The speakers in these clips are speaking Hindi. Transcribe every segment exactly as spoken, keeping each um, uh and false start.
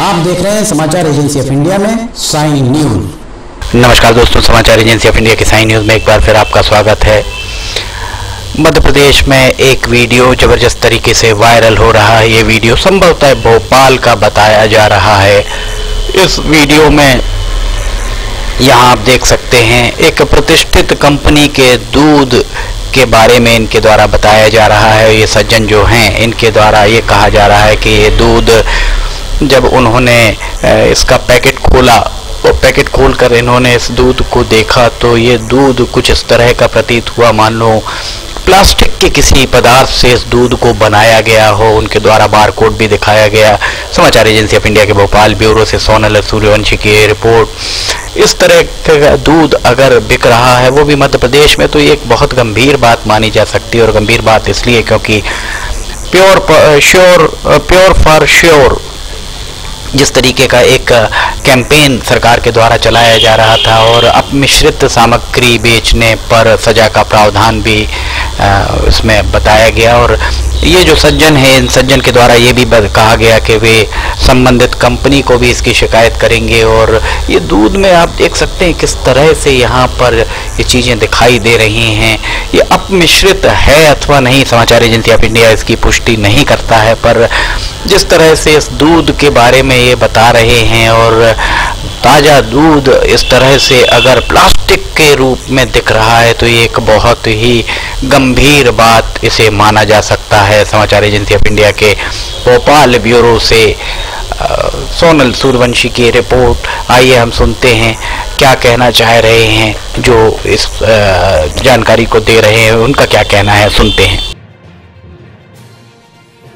आप देख रहे हैं समाचार एजेंसी ऑफ इंडिया में साईं न्यूज़। नमस्कार दोस्तों, समाचार एजेंसी ऑफ इंडिया के साईं न्यूज़ में एक बार फिर आपका स्वागत है। मध्य प्रदेश में एक वीडियो जबरदस्त तरीके से वायरल हो रहा है। ये वीडियो संभवतः भोपाल का बताया जा रहा है। इस वीडियो में यहाँ आप देख सकते हैं एक प्रतिष्ठित कंपनी के दूध के बारे में इनके द्वारा बताया जा रहा है। ये सज्जन जो हैं, इनके द्वारा ये कहा जा रहा है कि ये दूध जब उन्होंने इसका पैकेट खोला और पैकेट खोलकर इन्होंने इस दूध को देखा तो ये दूध कुछ इस तरह का प्रतीत हुआ मान लो प्लास्टिक के किसी पदार्थ से इस दूध को बनाया गया हो। उनके द्वारा बारकोड भी दिखाया गया। समाचार एजेंसी ऑफ इंडिया के भोपाल ब्यूरो से सोनल सूर्यवंशी की रिपोर्ट। इस तरह का दूध अगर बिक रहा है वो भी मध्य प्रदेश में, तो ये एक बहुत गंभीर बात मानी जा सकती है। और गंभीर बात इसलिए क्योंकि pure sure pure for sure जिस तरीके का एक कैंपेन सरकार के द्वारा चलाया जा रहा था और अब मिश्रित सामग्री बेचने पर सजा का प्रावधान भी इसमें बताया गया। और ये जो सज्जन है, इन सज्जन के द्वारा ये भी कहा गया कि वे संबंधित कंपनी को भी इसकी शिकायत करेंगे। और ये दूध में आप देख सकते हैं किस तरह से यहाँ पर ये चीज़ें दिखाई दे रही हैं। ये अपमिश्रित है अथवा नहीं, समाचार एजेंसी ऑफ इंडिया इसकी पुष्टि नहीं करता है, पर जिस तरह से इस दूध के बारे में ये बता रहे हैं और ताज़ा दूध इस तरह से अगर प्लास्टिक के रूप में दिख रहा है तो ये एक बहुत ही गंभीर बात इसे माना जा सकता है। समाचार एजेंसी ऑफ इंडिया के भोपाल ब्यूरो से सोनल सूर्यवंशी की रिपोर्ट। आइए हम सुनते हैं क्या कहना चाह रहे हैं जो इस जानकारी को दे रहे हैं, उनका क्या कहना है, सुनते हैं।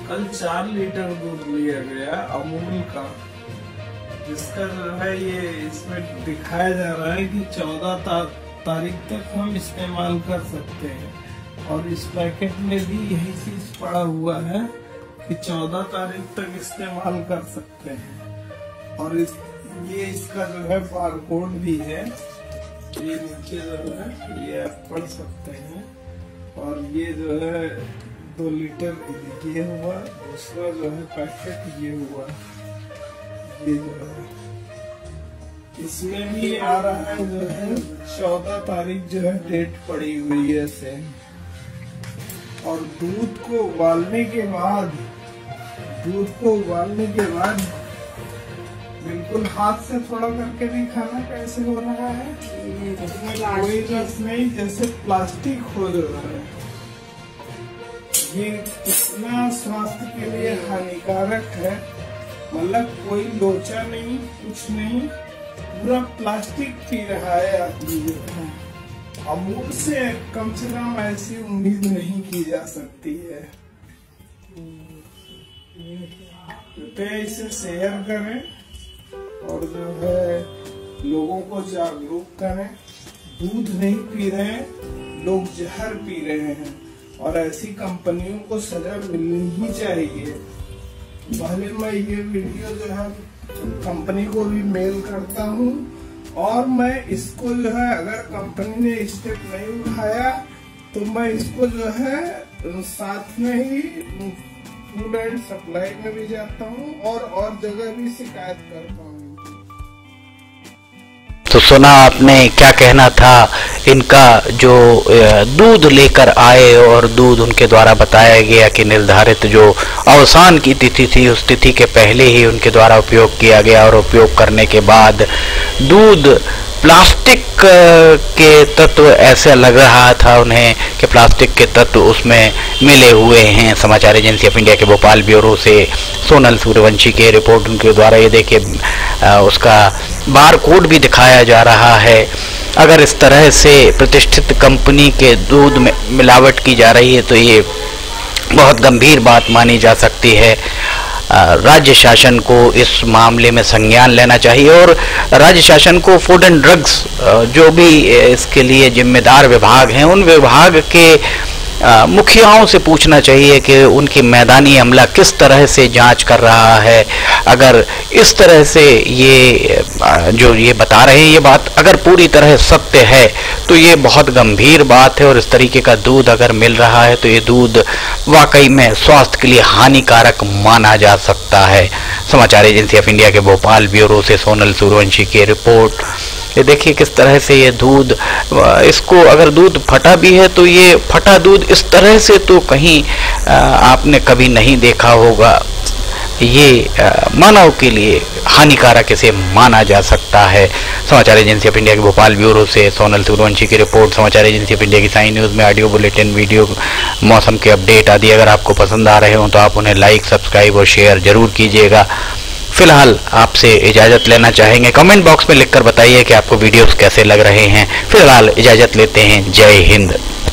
कल चार लीटर दूध लिया गया अमूल का, जिसका जो है ये इसमें दिखाया जा रहा है कि चौदह तारीख तक हम इस्तेमाल कर सकते हैं। और इस पैकेट में भी यही चीज पड़ा हुआ है कि चौदह तारीख तक इस्तेमाल कर सकते हैं। और इस ये इसका जो है बारकोड भी है, ये नीचे जो है ये आप पढ़ सकते हैं। और ये जो है दो लीटर ये हुआ, दूसरा जो है पैकेट ये हुआ। इसमें भी आ रहा है जो है चौदह तारीख जो है डेट पड़ी हुई है से। और दूध को उबालने के बाद दूध को उबालने के बाद बिल्कुल हाथ से थोड़ा करके भी खाना कैसे हो रहा है, इसमें कोई रस नहीं, जैसे प्लास्टिक हो रहा है। ये कितना स्वास्थ्य के लिए हानिकारक है, मतलब कोई लोचा नहीं, कुछ नहीं, पूरा प्लास्टिक पी रहा है आदमी। अमूल से कम से कम ऐसी उम्मीद नहीं की जा सकती है। कृपया इसे शेयर करें और जो है लोगों को जागरूक करें। दूध नहीं पी रहे हैं लोग, जहर पी रहे हैं। और ऐसी कंपनियों को सजा मिलनी ही चाहिए। पहले मैं ये वीडियो जो है कंपनी को भी मेल करता हूँ और मैं इसको जो है अगर कंपनी ने स्टेप नहीं उठाया तो मैं इसको जो है साथ में ही फूड एंड सप्लाई में भी जाता हूँ और और जगह भी शिकायत करता हूँ। तो सुना आपने क्या कहना था इनका, जो दूध लेकर आए और दूध उनके द्वारा बताया गया कि निर्धारित जो अवसान की तिथि थी उस तिथि के पहले ही उनके द्वारा उपयोग किया गया। और उपयोग करने के बाद दूध प्लास्टिक के तत्व ऐसा लग रहा था उन्हें कि प्लास्टिक के तत्व उसमें मिले हुए हैं। समाचार एजेंसी ऑफ इंडिया के भोपाल ब्यूरो से सोनल सूर्यवंशी के रिपोर्ट। उनके द्वारा ये देखिए उसका बारकोड भी दिखाया जा रहा है। अगर इस तरह से प्रतिष्ठित कंपनी के दूध में मिलावट की जा रही है तो ये बहुत गंभीर बात मानी जा सकती है। राज्य शासन को इस मामले में संज्ञान लेना चाहिए और राज्य शासन को फूड एंड ड्रग्स जो भी इसके लिए जिम्मेदार विभाग हैं उन विभाग के मुखियाओं से पूछना चाहिए कि उनकी मैदानी अमला किस तरह से जांच कर रहा है। अगर इस तरह से ये जो ये बता रहे हैं ये बात अगर पूरी तरह सत्य है तो ये बहुत गंभीर बात है। और इस तरीके का दूध अगर मिल रहा है तो ये दूध वाकई में स्वास्थ्य के लिए हानिकारक माना जा सकता है। समाचार एजेंसी ऑफ इंडिया के भोपाल ब्यूरो से सोनल सूर्यवंशी की रिपोर्ट। ये देखिए किस तरह से ये दूध, इसको अगर दूध फटा भी है तो ये फटा दूध इस तरह से तो कहीं आपने कभी नहीं देखा होगा। ये मानव के लिए हानिकारक इसे माना जा सकता है। समाचार एजेंसी ऑफ इंडिया के भोपाल ब्यूरो से सोनल सूर्यवंशी की रिपोर्ट। समाचार एजेंसी ऑफ इंडिया की साईं न्यूज़ में ऑडियो बुलेटिन, वीडियो, मौसम के अपडेट आदि अगर आपको पसंद आ रहे हों तो आप उन्हें लाइक, सब्सक्राइब और शेयर जरूर कीजिएगा। फिलहाल आपसे इजाज़त लेना चाहेंगे, कमेंट बॉक्स में लिखकर बताइए कि आपको वीडियोस कैसे लग रहे हैं। फिलहाल इजाज़त लेते हैं, जय हिंद।